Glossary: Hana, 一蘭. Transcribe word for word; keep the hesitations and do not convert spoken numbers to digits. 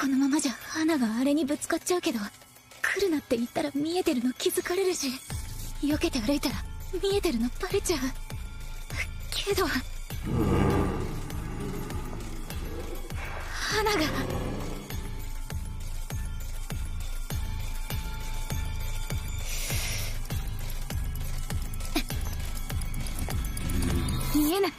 このままじゃ花があれにぶつかっちゃうけど、来るなって言ったら見えてるの気づかれるし、避けて歩いたら見えてるのバレちゃうけど、花が見えない。